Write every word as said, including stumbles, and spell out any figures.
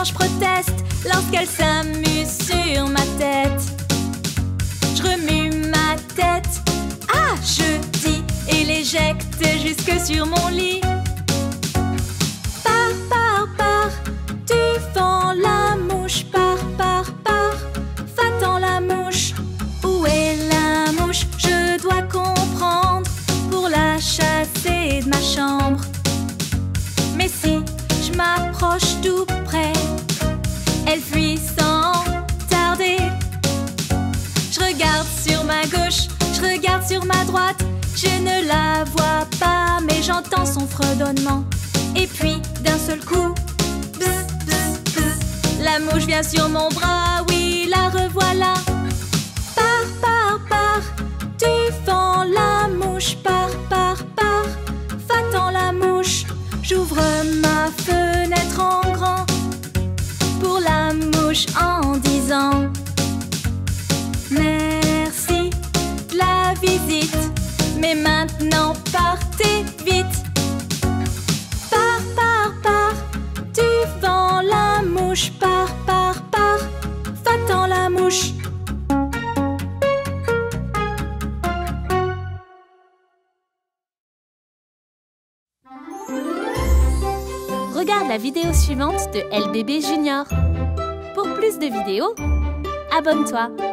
quand je proteste, lorsqu'elle s'amuse sur ma tête. Je remue ma tête, ah je dis, et l'éjecte jusque sur mon lit. Pars, pars, pars, tu fends la mouche. Pars, pars, pars, va-t'en la mouche. Où est la mouche? Je dois comprendre pour la chasser de ma chambre. Mais si je m'approche tout près, elle fuit sans tarder. Je regarde sur ma gauche, je regarde sur ma droite, je ne la vois pas, mais j'entends son fredonnement. Et puis d'un seul coup, bzz, bzz, bzz, la mouche vient sur mon bras, oui la revoilà. Pars, pars, pars, tu fends la mouche. Pars, pars, pars, va-t'en la mouche. J'ouvre ma fenêtre en grand pour la mouche en disant merci de la visite, mais maintenant partez vite. Pars, pars, pars, tu vends la mouche. Pars, pars, pars, va-t'en la mouche. Regarde la vidéo suivante de L B B Junior. Pour plus de vidéos, abonne-toi.